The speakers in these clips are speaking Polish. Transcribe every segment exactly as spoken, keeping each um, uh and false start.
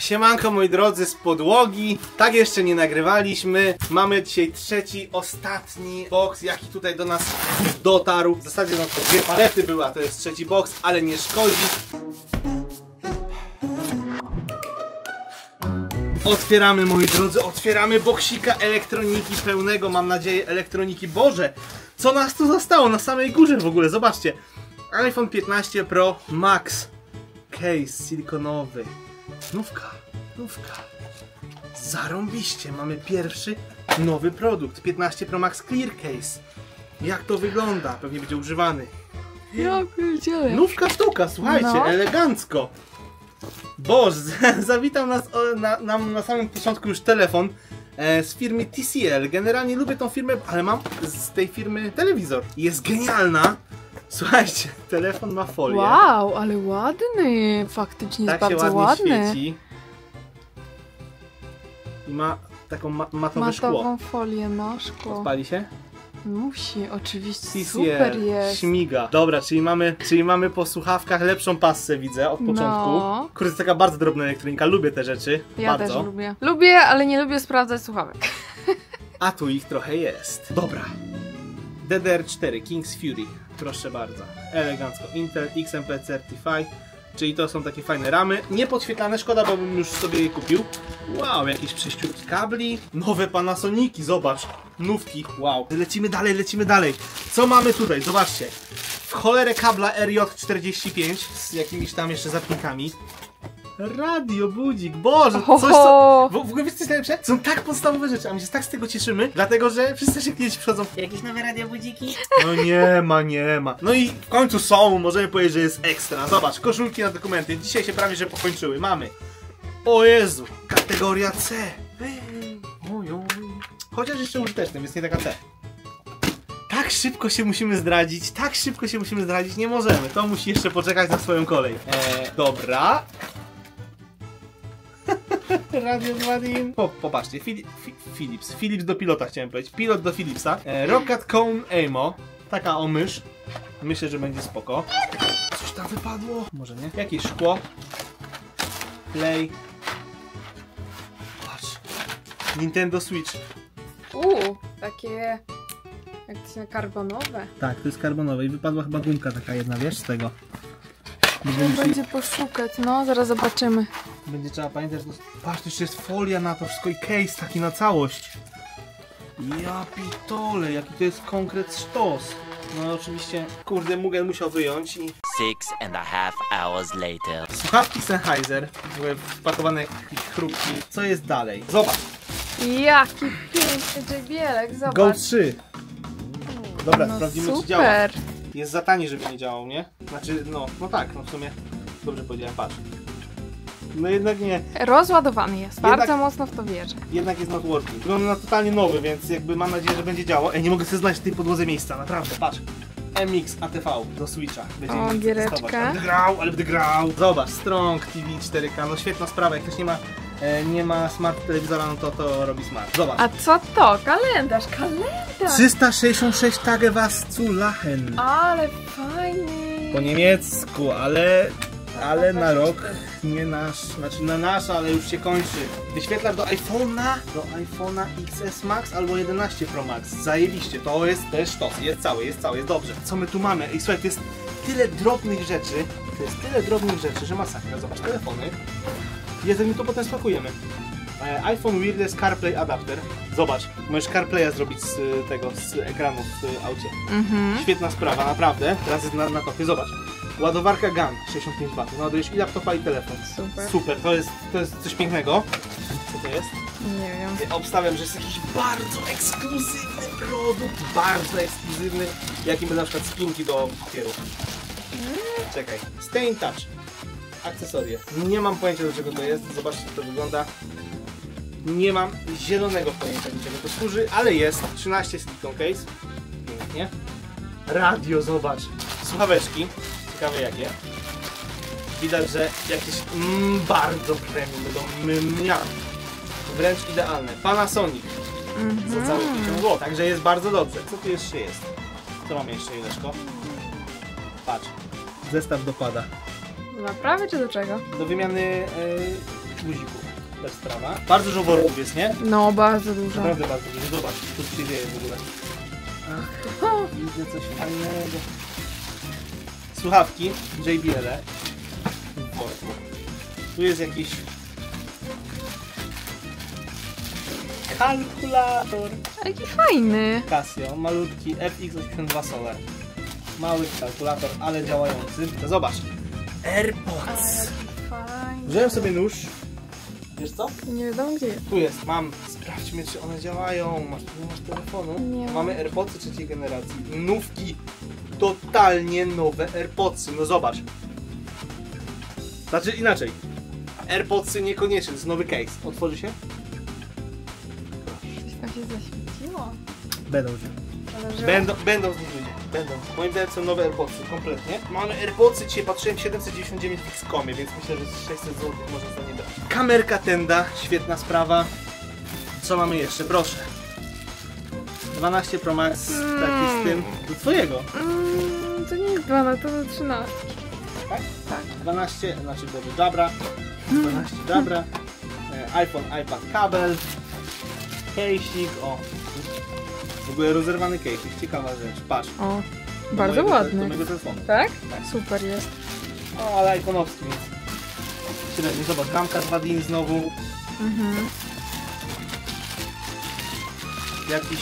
Siemanko moi drodzy z podłogi, tak jeszcze nie nagrywaliśmy. Mamy dzisiaj trzeci, ostatni box, jaki tutaj do nas dotarł. W zasadzie no to dwie palety były, a to jest trzeci box, ale nie szkodzi. Otwieramy moi drodzy, otwieramy boksika elektroniki pełnego, mam nadzieję, elektroniki. Boże, co nas tu zostało na samej górze w ogóle, zobaczcie. iPhone piętnaście Pro Max, case silikonowy. Nówka, nówka. Zarąbiście, mamy pierwszy nowy produkt. piętnaście Pro Max Clear Case. Jak to wygląda? Pewnie będzie używany. Ja pierdzielę. Nówka sztuka, słuchajcie, no. Elegancko. Boż, zawitał nas na, na, na samym początku już telefon e, z firmy T C L. Generalnie lubię tą firmę, ale mam z tej firmy telewizor. Jest genialna. Słuchajcie, telefon ma folię. Wow, ale ładny. Faktycznie tak jest bardzo ładny. Tak się ładnie świeci. I ma taką ma matowe szkło. Matową folię, no szkło. Spali się? Musi, oczywiście. T C L. Super jest. Śmiga. Dobra, czyli mamy, czyli mamy po słuchawkach lepszą passę, widzę, od początku. No. Kurde, to taka bardzo drobna elektronika. Lubię te rzeczy. Ja bardzo. też lubię. Lubię, ale nie lubię sprawdzać słuchawek. A tu ich trochę jest. Dobra. D D R cztery King's Fury. Proszę bardzo, elegancko. Intel X M P Certified, czyli to są takie fajne ramy. Niepodświetlane, szkoda, bo bym już sobie je kupił. Wow, jakieś przejściówki kabli. Nowe Panasoniki, zobacz. Nówki, wow. Lecimy dalej, lecimy dalej. Co mamy tutaj? Zobaczcie. W cholerę kabla R J czterdzieści pięć z jakimiś tam jeszcze zapnikami. Radio, budzik, Boże, coś co... W ogóle wiesz co jest najlepsze? Są tak podstawowe rzeczy, a my się tak z tego cieszymy, dlatego że wszyscy się kiedyś przychodzą. Jakieś nowe radio budziki? No nie ma, nie ma. No i w końcu są, możemy powiedzieć, że jest ekstra. Zobacz, koszulki na dokumenty, dzisiaj się prawie że pokończyły, mamy. O Jezu, kategoria C. Oj, oj. Chociaż jeszcze użyteczne, więc nie taka C. Tak szybko się musimy zdradzić, tak szybko się musimy zdradzić, nie możemy. To musi jeszcze poczekać na swoją kolej. Eee, dobra. Radio Vadim. Po, popatrzcie, Fili Fi Philips. Philips do pilota chciałem powiedzieć. Pilot do Philipsa. E, Rocket Cone Aimo. Taka o mysz. Myślę, że będzie spoko. Coś tam wypadło. Może nie? Jakieś szkło. Play. Patrz. Nintendo Switch. Uuu, takie... Jak to się karbonowe. Tak, to jest karbonowe i wypadła chyba gumka taka jedna, wiesz, z tego. Będziemy będzie się... poszukać, no, zaraz zobaczymy. Będzie trzeba pamiętać, że... Patrz, jeszcze jest folia na to wszystko i case taki na całość. Ja pitole, jaki to jest konkret sztos. No oczywiście, kurde, Mugen musiał wyjąć i... Six and a half hours later. Słuchawki Sennheiser, były wpakowane jakieś chrupki. Co jest dalej? Zobacz! Jaki piękny dżebielek, zobacz. Go trzy. Dobra, no sprawdzimy, super. Czy działa. Jest za tani, żeby nie działał, nie? Znaczy, no, no tak, no w sumie dobrze powiedziałem, patrz. No jednak nie. Rozładowany jest, jednak, bardzo mocno w to wierzę. Jednak jest networking. Wygląda na totalnie nowy, więc jakby mam nadzieję, że będzie działał. Ej, nie mogę sobie znaleźć w tej podłodze miejsca, naprawdę, patrz. M X A T V do Switcha. Będziemy o, giereczka. Ale grał, ale będę grał. Zobacz, Strong T V cztery K, no świetna sprawa, jak ktoś nie ma... nie ma smart telewizora, no to to robi smart. Zobacz. A co to? Kalendarz, kalendarz! trzysta sześćdziesiąt sześć Tage was zu lachen. Ale fajnie. Po niemiecku, ale... ale na rok, nie nasz, znaczy na nasz, ale już się kończy. Wyświetlacz do iPhone'a, do iPhone'a X S Max albo jedenaście Pro Max. Zajebiście, to jest też to, jest cały, jest cały, jest dobrze. Co my tu mamy? I słuchaj, to jest tyle drobnych rzeczy, to jest tyle drobnych rzeczy, że masakra. Zobacz, telefony. Jedzenie mi to potem spakujemy. E, iPhone Wireless CarPlay Adapter. Zobacz, możesz CarPlaya zrobić z tego, z ekranu w aucie. Mm-hmm. Świetna sprawa, naprawdę. Teraz jest na, na kopie, zobacz. Ładowarka GAN sześćdziesiąt pięć watów. Ładujesz i laptopa, i telefon. Super. Super, to jest, to jest coś pięknego. Co to jest? Nie wiem. Ja obstawiam, że jest jakiś bardzo ekskluzywny produkt. Bardzo ekskluzywny. Jakim by na przykład spinki do papierów. Mm. Czekaj. Stay in touch. Akcesorie. Nie mam pojęcia, do czego to jest. Zobaczcie, jak to wygląda. Nie mam zielonego pojęcia, do czego to służy, ale jest. trzynaście silikon case. Pięknie. Radio, zobacz. Słuchaweczki. Ciekawe jakie. Widać, że jakieś mm, bardzo premium będą. Mia. Wręcz idealne. Panasonic. Mm-hmm. Za całe pięć złotych. Także jest bardzo dobrze. Co tu jeszcze jest? Co mamy jeszcze, Ileszko? Patrz. Zestaw dopada. Naprawy czy do czego? Do wymiany guzików. Też sprawa. Bardzo dużo worków jest, nie? No, bardzo dużo. Naprawdę bardzo dużo. Zobacz, tu się dzieje w ogóle. Widzę coś fajnego. Słuchawki J B L. Tu jest jakiś kalkulator. Jaki fajny. Casio, malutki F X osiemdziesiąt dwa Solar. Mały kalkulator, ale działający. To zobacz. AirPods. Wziąłem sobie nóż. Wiesz co? Nie wiadomo gdzie. Tu jest, mam. Sprawdźmy, czy one działają. Masz, nie masz telefonu? Nie. Mamy AirPodsy trzeciej generacji. Nówki. Totalnie nowe AirPodsy. No zobacz. Znaczy inaczej. AirPodsy niekoniecznie, to jest nowy case. Otworzy się? Coś tam się zaświeciło. Będą się. Będą, będą zniżenie. Będą. Moim zdaniem są nowe AirPodsy, kompletnie. Mamy AirPodsy, dzisiaj patrzyłem siedemset dziewięćdziesiąt dziewięć w Xcomie, więc myślę, że sześćset złotych można za nie dać. Kamerka Tenda, świetna sprawa. Co mamy jeszcze? Proszę. dwanaście Pro Max, mm. taki z tym. Do twojego. Mm, to nie jest dwanaście, to do trzynaście. Tak? Tak. dwanaście, znaczy do Jabra. dwanaście Jabra. iPhone, iPad, kabel. Kejsik, o. W ogóle rozerwany kejsik, ciekawa rzecz. Patrz. O, bardzo mojego, ładny. Do mojego telefonu. Tak? Tak? Super jest. O, ale iPhone'owski jest. Średnio, zobacz, ramka dwa D znowu. Mhm. Jakiś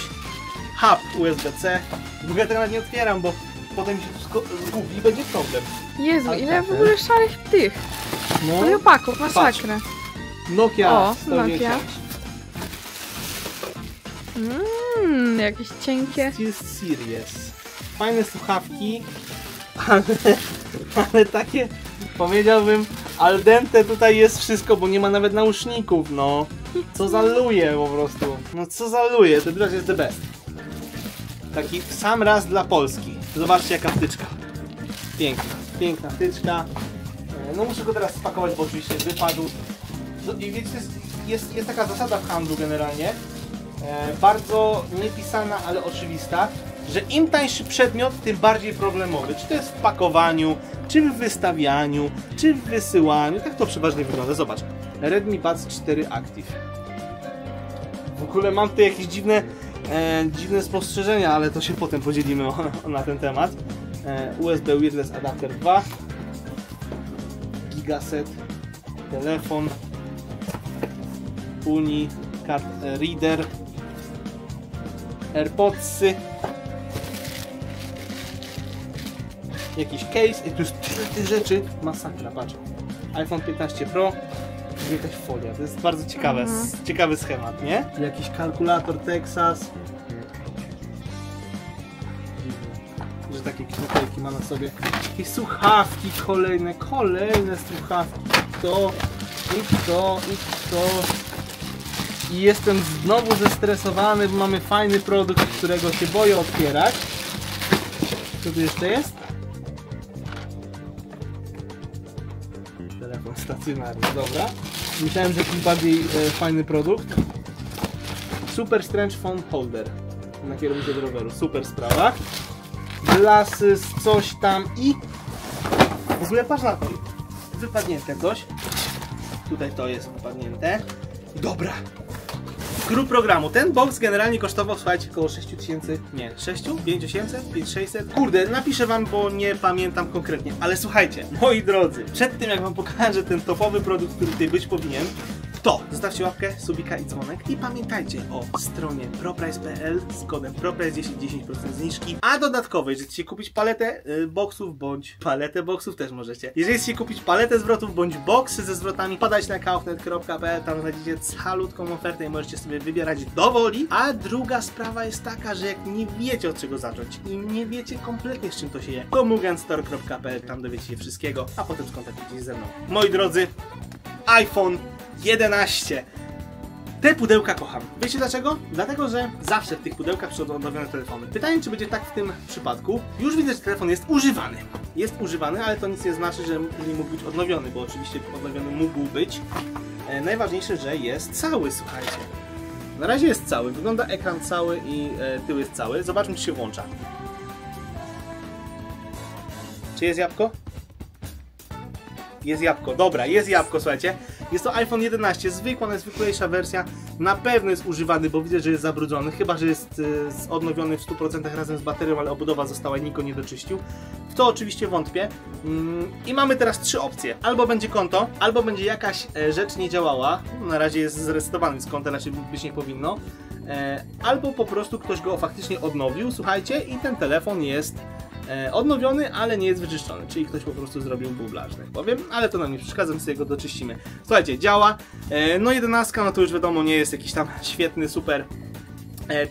hub U S B C. W ogóle tego nawet nie otwieram, bo potem się wszystko zgubi i będzie problem. Jezu, ale ile tak, w ogóle szarych tych. No. Ale opaków, masakrę. Nokia. O, Nokia. Mmm, jakieś cienkie. Jest serious. Fajne słuchawki, ale, ale takie, powiedziałbym, al dente tutaj jest wszystko, bo nie ma nawet nauszników, no. Co za luje po prostu. No co za luje, to teraz jest the best. Taki sam raz dla Polski. Zobaczcie jaka wtyczka. Piękna, piękna wtyczka. No muszę go teraz spakować, bo oczywiście wypadł. I wiecie, jest, jest, jest taka zasada w handlu generalnie, e, bardzo niepisana, ale oczywista, że im tańszy przedmiot, tym bardziej problemowy. Czy to jest w pakowaniu, czy w wystawianiu, czy w wysyłaniu. Tak to przeważnie wygląda. Zobacz. Redmi Buds cztery Active. W ogóle mam tu jakieś dziwne, e, dziwne spostrzeżenia, ale to się potem podzielimy o, o, na ten temat. E, U S B Wireless Adapter dwa. Gigaset. Telefon. Uni, card reader, AirPodsy, jakiś case i tu jest tyle tych rzeczy, masakra, patrz, iPhone piętnaście Pro, jakaś folia, to jest bardzo ciekawe, mhm. ciekawy schemat, nie? Jakiś kalkulator Texas, że takie knopelki ma na sobie, jakieś słuchawki kolejne, kolejne słuchawki, to i to i to. I jestem znowu zestresowany, bo mamy fajny produkt, którego się boję otwierać. Co tu jeszcze jest? Telefon stacjonarny, dobra. Myślałem, że jakiś bardziej e, fajny produkt. Super Strange Phone Holder na kierunku do roweru, super sprawa. Glasy z coś tam i... W ogóle patrz na to. Wypadnięte coś. Tutaj to jest wypadnięte. Dobra. Gru programu. Ten box generalnie kosztował, słuchajcie, około sześć tysięcy, nie, sześć? pięć tysięcy osiemset? pięć tysięcy sześćset? Kurde, napiszę wam, bo nie pamiętam konkretnie. Ale słuchajcie, moi drodzy, przed tym jak wam pokażę ten topowy produkt, który tutaj być powinien, to zostawcie łapkę, subika i dzwonek i pamiętajcie o stronie proprice kropka p l z kodem proprice dziesięć procent zniżki, a dodatkowo, jeżeli chcecie kupić paletę y, boksów bądź paletę boksów też możecie. Jeżeli chcecie kupić paletę zwrotów bądź boksy ze zwrotami, podajcie na kaufnet kropka p l, tam znajdziecie całutką ofertę i możecie sobie wybierać do woli. A druga sprawa jest taka, że jak nie wiecie od czego zacząć i nie wiecie kompletnie z czym to się je, to mugenstore kropka p l, tam dowiecie się wszystkiego, a potem skontaktujcie się ze mną. Moi drodzy, iPhone jedenaście. Te pudełka kocham. Wiecie dlaczego? Dlatego, że zawsze w tych pudełkach przychodzą odnowione telefony. Pytanie, czy będzie tak w tym przypadku. Już widzę, że telefon jest używany. Jest używany, ale to nic nie znaczy, że nie mógł być odnowiony, bo oczywiście odnowiony mógł być. E, najważniejsze, że jest cały, słuchajcie. Na razie jest cały. Wygląda ekran cały i e, tył jest cały. Zobaczmy, czy się włącza. Czy jest jabłko? Jest jabłko. Dobra, jest jabłko, słuchajcie. Jest to iPhone jedenaście, zwykła, najzwyklejsza wersja. Na pewno jest używany, bo widzę, że jest zabrudzony. Chyba że jest odnowiony w stu procentach razem z baterią, ale obudowa została i nikt go nie doczyścił. W to oczywiście wątpię. I mamy teraz trzy opcje. Albo będzie konto, albo będzie jakaś rzecz nie działała. Na razie jest zresetowany z konta, raczej być nie powinno. Albo po prostu ktoś go faktycznie odnowił, słuchajcie, i ten telefon jest odnowiony, ale nie jest wyczyszczony, czyli ktoś po prostu zrobił bubla, że tak powiem, ale to nam nie przeszkadza, my sobie go doczyścimy. Słuchajcie, działa, no jedenastka, no to już wiadomo, nie jest jakiś tam świetny, super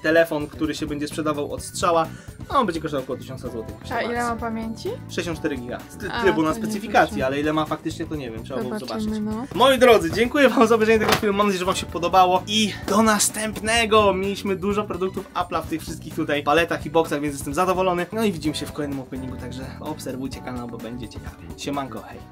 telefon, który się będzie sprzedawał od strzała, a on będzie kosztował około tysiąca złotych. A ile ma pamięci? sześćdziesiąt cztery giga. Tyle było na specyfikacji, ale ile ma faktycznie, to nie wiem, trzeba było zobaczyć. No. Moi drodzy, dziękuję wam za obejrzenie tego filmu, mam nadzieję, że wam się podobało i do następnego! Mieliśmy dużo produktów Apple'a w tych wszystkich tutaj paletach i boksach, więc jestem zadowolony. No i widzimy się w kolejnym openingu, także obserwujcie kanał, bo będzie ciekawie. Siemanko, hej!